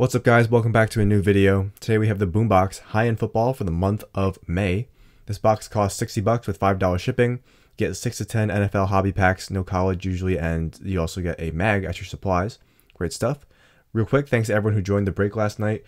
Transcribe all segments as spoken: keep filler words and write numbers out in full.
What's up guys, welcome back to a new video. Today we have the Boombox high-end football for the month of May. This box costs sixty bucks with five dollar shipping. Get six to ten N F L hobby packs, no college usually, and you also get a mag at your supplies. Great stuff. Real quick, thanks to everyone who joined the break last night.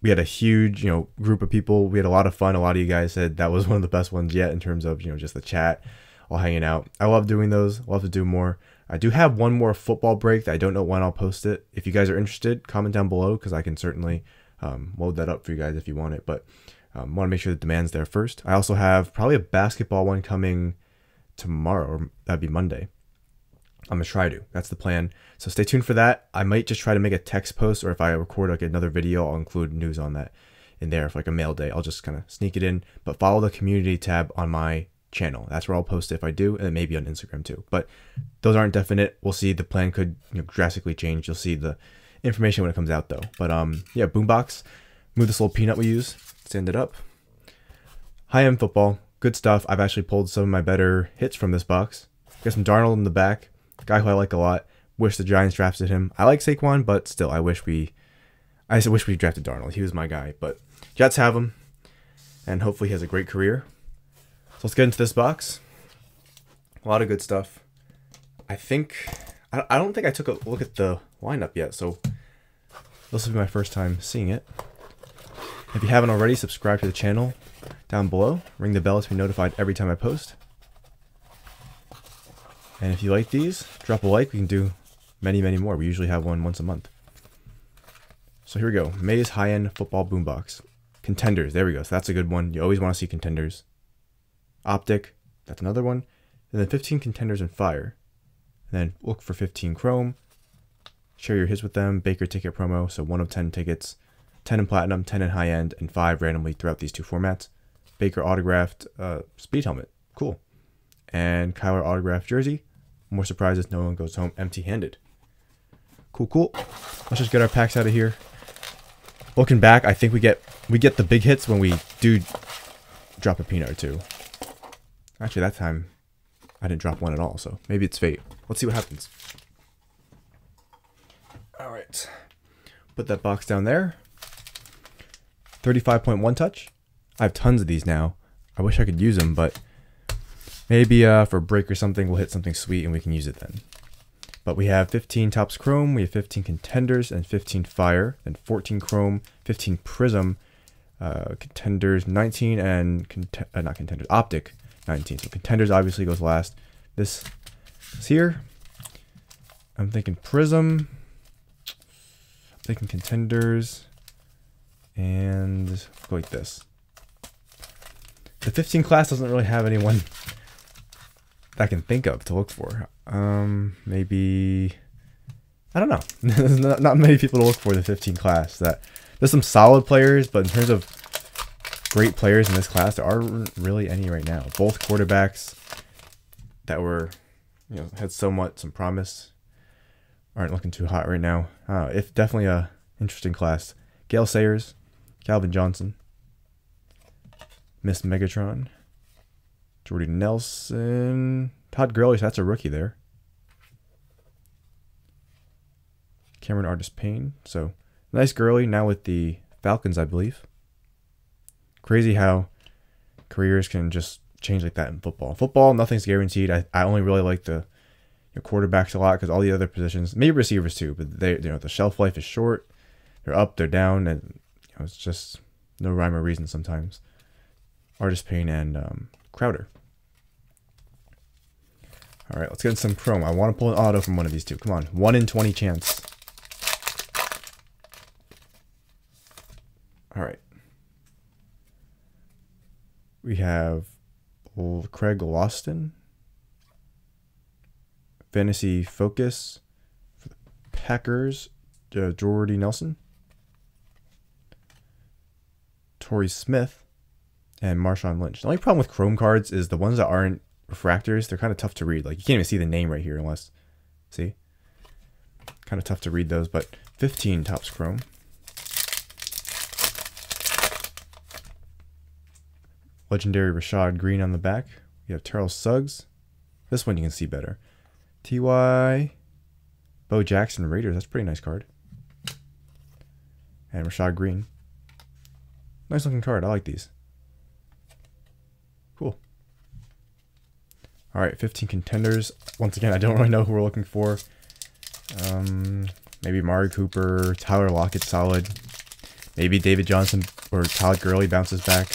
We had a huge, you know, group of people. We had a lot of fun. A lot of you guys said that was one of the best ones yet in terms of, you know, just the chat, all hanging out. I love doing those. Love to do more. I do have one more football break that I don't know when I'll post it. If you guys are interested, comment down below because I can certainly um, load that up for you guys if you want it. But I um, want to make sure the demand's there first. I also have probably a basketball one coming tomorrow, or that'd be Monday. I'm going to try to. That's the plan. So stay tuned for that. I might just try to make a text post, or if I record like another video, I'll include news on that in there for like a mail day. I'll just kind of sneak it in. But follow the community tab on my channel. That's where I'll post it if I do, and maybe on Instagram too. But those aren't definite. We'll see. The plan could, you know, drastically change. You'll see the information when it comes out though. But um, yeah, Boombox. Move this little peanut we use. Stand it up. High-end football. Good stuff. I've actually pulled some of my better hits from this box. Got some Darnold in the back. Guy who I like a lot. Wish the Giants drafted him. I like Saquon, but still, I wish we, I wish we drafted Darnold. He was my guy. But Jets have him, and hopefully he has a great career. So let's get into this box. A lot of good stuff. I think, I don't think I took a look at the lineup yet, so this will be my first time seeing it. If you haven't already, subscribe to the channel down below. Ring the bell to be notified every time I post. And if you like these, drop a like. We can do many, many more. We usually have one once a month. So here we go. May's high-end football Boombox. Contenders. There we go. So that's a good one. You always want to see Contenders. Optic, that's another one, and then fifteen Contenders and Fire, and then look for fifteen Chrome, share your hits with them, Baker ticket promo, so one of ten tickets, ten in Platinum, ten in High End, and five randomly throughout these two formats, Baker autographed uh, Speed Helmet, cool, and Kyler autographed Jersey, more surprises, no one goes home empty-handed, cool, cool, let's just get our packs out of here. Looking back, I think we get, we get the big hits when we do drop a peanut or two. Actually, that time, I didn't drop one at all, so maybe it's fate. Let's see what happens. All right. Put that box down there. thirty-five point one touch. I have tons of these now. I wish I could use them, but maybe uh, for a break or something, we'll hit something sweet and we can use it then. But we have fifteen Topps Chrome, we have fifteen Contenders, and fifteen Fire, and fourteen Chrome, fifteen Prism, uh, Contenders nineteen, and cont uh, not Contenders, Optic. nineteen. So Contenders obviously goes last. This is here. I'm thinking Prism. I'm thinking Contenders. And go like this. The fifteen class doesn't really have anyone that I can think of to look for. Um, maybe... I don't know. There's not, not many people to look for the fifteen class. That There's some solid players, but in terms of great players in this class, there aren't really any right now. Both quarterbacks that were, you know, had somewhat some promise aren't looking too hot right now. Uh, it's definitely a interesting class. Gale Sayers, Calvin Johnson, Miss Megatron, Jordy Nelson, Todd Gurley, so that's a rookie there. Cameron Artis Payne, so nice Gurley now with the Falcons, I believe. Crazy how careers can just change like that in football. Football, nothing's guaranteed. I, I only really like the you know, quarterbacks a lot because all the other positions, maybe receivers too, but they you know the shelf life is short. They're up, they're down, and you know, it's just no rhyme or reason sometimes. Artis Payne and um, Crowder. All right, let's get some chrome. I want to pull an auto from one of these two. Come on, one in twenty chance. All right. We have Craig Lawson, Fantasy Focus, for the Packers, uh, Jordy Nelson, Torrey Smith, and Marshawn Lynch. The only problem with Chrome cards is the ones that aren't refractors, they're kind of tough to read. Like, you can't even see the name right here unless, see? Kind of tough to read those, but fifteen Topps Chrome. Legendary Rashad Greene on the back. You have Terrell Suggs. This one you can see better. T Y Bo Jackson Raiders. That's a pretty nice card. and Rashad Greene. Nice looking card. I like these. Cool. All right, fifteen contenders. Once again, I don't really know who we're looking for. Um, maybe Mario Cooper, Tyler Lockett, solid. Maybe David Johnson or Todd Gurley bounces back.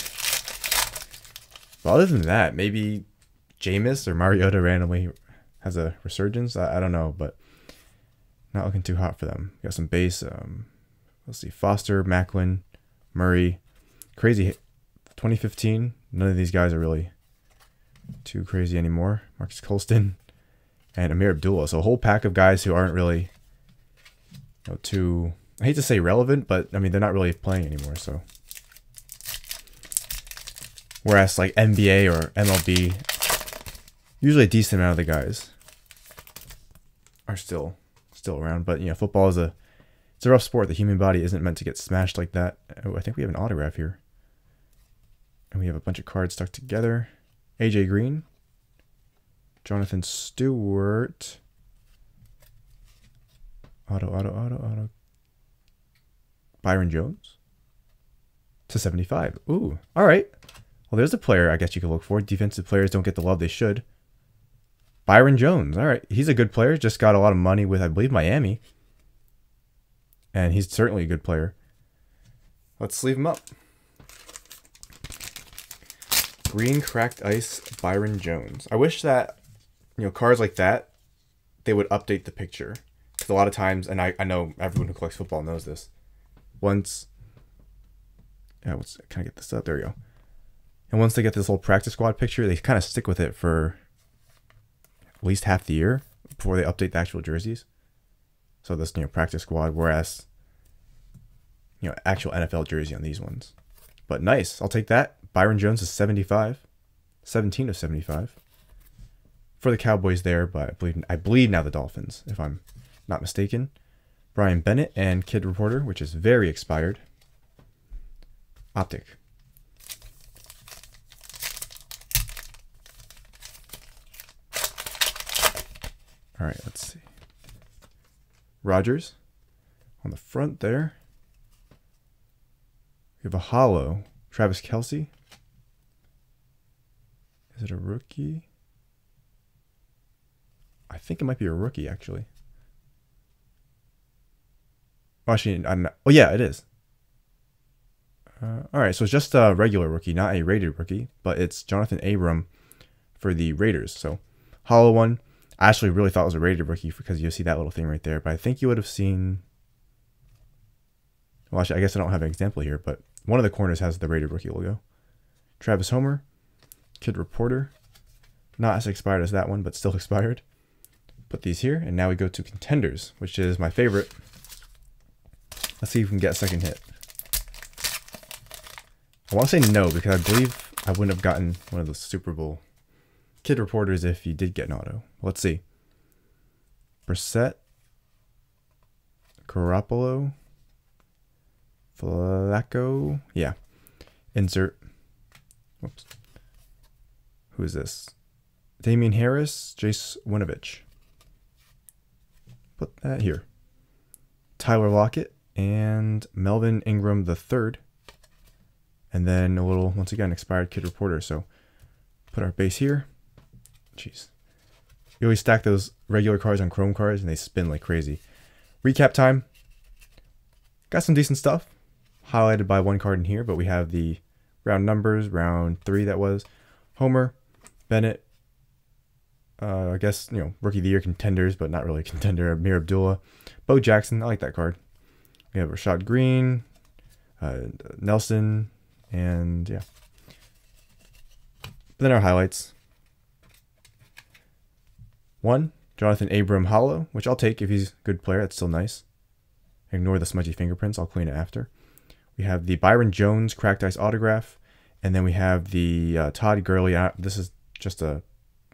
But other than that, maybe Jameis or Mariota randomly has a resurgence. I, I don't know, but not looking too hot for them. We got some base. Um, let's see, Foster, Macklin, Murray. Crazy hit. twenty fifteen. None of these guys are really too crazy anymore. Marcus Colston and Amir Abdullah. So a whole pack of guys who aren't really, you know, too, I hate to say relevant, but I mean, they're not really playing anymore. So whereas like N B A or M L B, usually a decent amount of the guys are still still around. But you know, football is a it's a rough sport. The human body isn't meant to get smashed like that. Oh, I think we have an autograph here. And we have a bunch of cards stuck together. A J Green, Jonathan Stewart, auto, auto, auto, auto, Byron Jones, to seventy-five. Ooh, all right. Well, there's a player I guess you could look for. Defensive players don't get the love they should. Byron Jones, all right. He's a good player. Just got a lot of money with, I believe, Miami. And he's certainly a good player. Let's sleeve him up. Green Cracked Ice Byron Jones. I wish that, you know, cards like that, they would update the picture. Because a lot of times, and I, I know everyone who collects football knows this. Once, yeah, let's, can I get this up? There we go. And once they get this whole practice squad picture, they kind of stick with it for at least half the year before they update the actual jerseys. So this, you know, practice squad, whereas, you know, actual N F L jersey on these ones. But nice, I'll take that. Byron Jones is seventy-five, seventeen of seventy-five for the Cowboys there, but I believe I believe now the Dolphins, if I'm not mistaken. Brian Bennett and Kid Reporter, which is very expired. Optic. All right, let's see. Rodgers on the front there. We have a hollow. Travis Kelsey. Is it a rookie? I think it might be a rookie, actually. Oh, actually, I'm not. Oh, yeah, it is. Uh, all right, so it's just a regular rookie, not a rated rookie, but it's Jonathan Abram for the Raiders. So, hollow one. I actually really thought it was a rated rookie because you'll see that little thing right there, but I think you would have seen... Well, actually, I guess I don't have an example here, but one of the corners has the rated rookie logo. Travis Homer. Kid Reporter, not as expired as that one, but still expired. Put these here, and now we go to contenders, which is my favorite. Let's see if we can get a second hit. I want to say no, because I believe I wouldn't have gotten one of the Super Bowl Kid Reporters if you did get an auto. Let's see. Brissett, Garoppolo, Flacco, yeah. Insert. Whoops. Who is this? Damian Harris, Jace Winovich. Put that here. Tyler Lockett and Melvin Ingram the third. And then a little, once again, expired Kid Reporter. So put our base here. Jeez. You always stack those regular cards on Chrome cards and they spin like crazy. Recap time. Got some decent stuff. Highlighted by one card in here, but we have the round numbers, round three that was. Homer, Bennett, uh, I guess, you know, Rookie of the Year contenders, but not really a contender. Amir Abdullah, Bo Jackson, I like that card. We have Rashad Greene, uh, Nelson, and yeah. But then our highlights. One, Jonathan Abram hollow, which I'll take if he's a good player. That's still nice. Ignore the smudgy fingerprints. I'll clean it after. We have the Byron Jones Cracked Ice autograph. And then we have the uh, Todd Gurley. I, this is just a,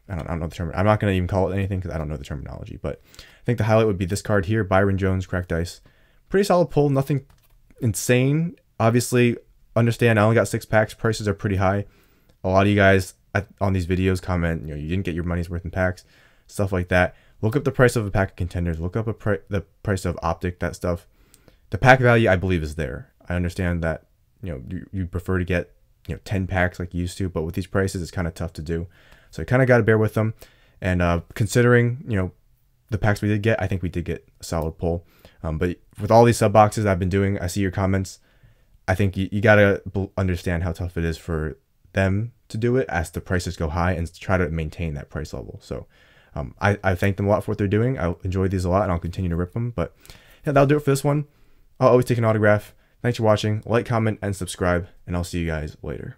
I don't, I don't know the term. I'm not going to even call it anything because I don't know the terminology. But I think the highlight would be this card here, Byron Jones, Cracked Ice. Pretty solid pull, nothing insane. Obviously, understand I only got six packs. Prices are pretty high. A lot of you guys at, on these videos comment, you know, you didn't get your money's worth in packs, stuff like that. Look up the price of a pack of contenders. Look up a pri the price of Optic, that stuff. the pack value, I believe, is there. I understand that, you know, you, you prefer to get, you know, ten packs like you used to, but with these prices, it's kind of tough to do. So you kind of got to bear with them. And uh, considering, you know, the packs we did get, I think we did get a solid pull. Um, but with all these sub boxes I've been doing, I see your comments. I think you, you got to understand how tough it is for them to do it as the prices go high and try to maintain that price level. So um, I, I thank them a lot for what they're doing. I enjoy these a lot and I'll continue to rip them. But yeah, that'll do it for this one. I'll always take an autograph. Thanks for watching. Like, comment, and subscribe, and I'll see you guys later.